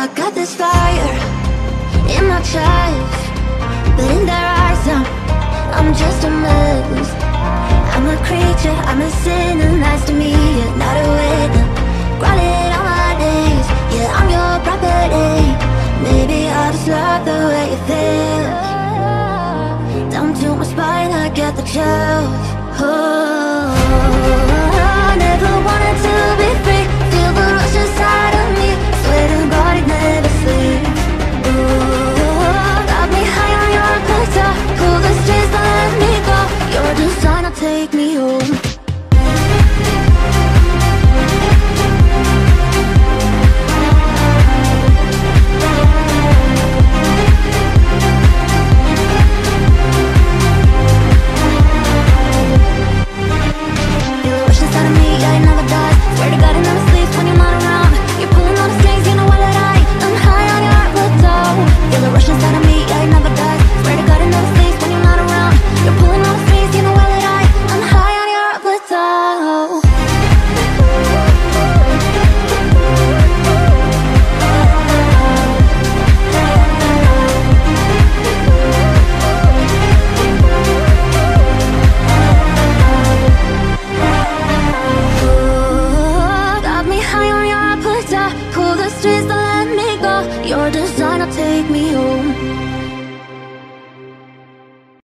I got this fire in my chest, but in their eyes I'm just a mess. I'm a creature, I'm a sinner. Nice to meet you, not a winner. Grounded on my days, yeah, I'm your property. Maybe I just love the way you feel. Down to my spine, I get the chills. Oh.